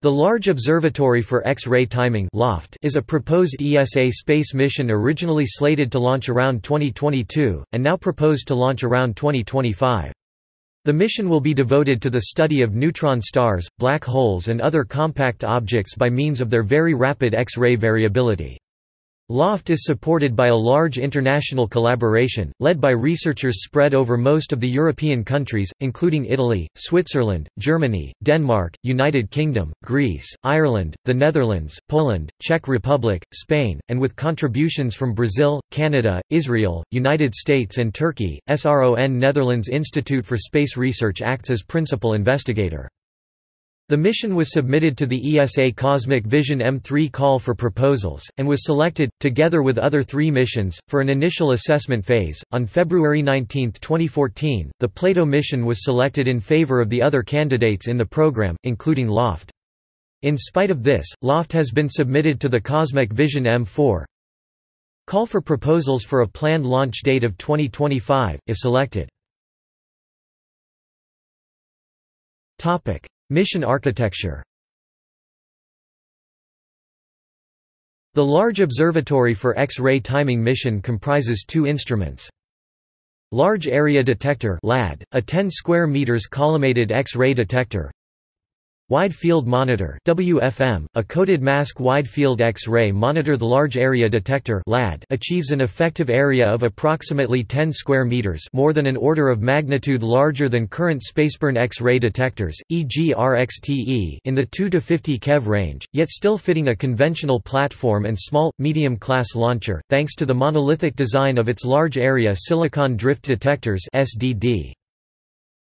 The Large Observatory for X-ray Timing (LOFT) is a proposed ESA space mission originally slated to launch around 2022, and now proposed to launch around 2025. The mission will be devoted to the study of neutron stars, black holes and other compact objects by means of their very rapid X-ray variability. LOFT is supported by a large international collaboration, led by researchers spread over most of the European countries, including Italy, Switzerland, Germany, Denmark, United Kingdom, Greece, Ireland, the Netherlands, Poland, Czech Republic, Spain, and with contributions from Brazil, Canada, Israel, United States, and Turkey. SRON Netherlands Institute for Space Research acts as principal investigator. The mission was submitted to the ESA Cosmic Vision M3 call for proposals, and was selected, together with other three missions, for an initial assessment phase. On February 19, 2014, the Plato mission was selected in favor of the other candidates in the program, including LOFT. In spite of this, LOFT has been submitted to the Cosmic Vision M4 call for proposals for a planned launch date of 2025, if selected. Mission architecture. The Large Observatory for X-ray Timing mission comprises two instruments. Large Area Detector (LAD), a 10 square meters collimated X-ray detector. Wide Field Monitor (WFM), a coded mask wide field X-ray monitor. The Large Area Detector (LAD) achieves an effective area of approximately 10 square meters, more than an order of magnitude larger than current spaceborne X-ray detectors, e.g. RXTE, in the 2 to 50 keV range, yet still fitting a conventional platform and small medium class launcher, thanks to the monolithic design of its large area silicon drift detectors (SDD).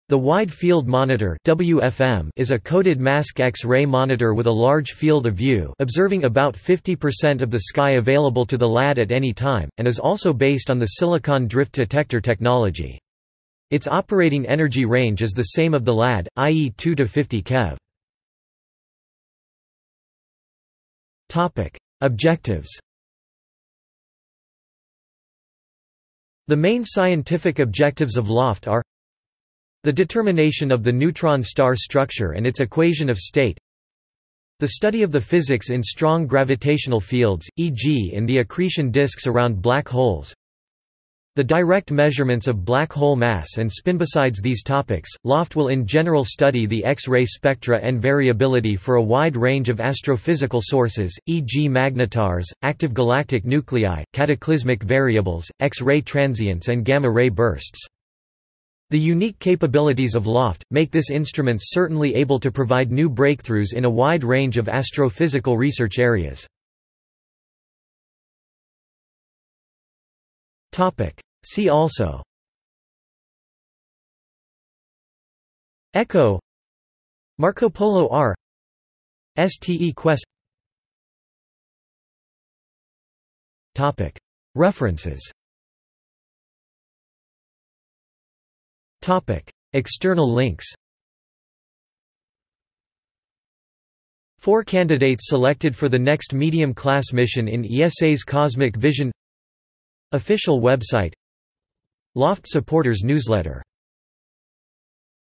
The Wide Field Monitor (WFM) is a coded mask X-ray monitor with a large field of view, observing about 50% of the sky available to the LAD at any time, and is also based on the silicon drift detector technology. Its operating energy range is the same of the LAD, i.e. 2 to 50 keV. Topic: Objectives. The main scientific objectives of LOFT are the determination of the neutron star structure and its equation of state, the study of the physics in strong gravitational fields, e.g. in the accretion disks around black holes, the direct measurements of black hole mass and spin. Besides these topics, LOFT will in general study the X-ray spectra and variability for a wide range of astrophysical sources, e.g. magnetars, active galactic nuclei, cataclysmic variables, X-ray transients and gamma-ray bursts. The unique capabilities of LOFT make this instrument certainly able to provide new breakthroughs in a wide range of astrophysical research areas. See also: Echo, Marco Polo R, STE Quest. References. External links. Four candidates selected for the next medium-class mission in ESA's Cosmic Vision. Official website. LOFT supporters newsletter.